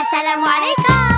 อัสสลามุอะลัยกุม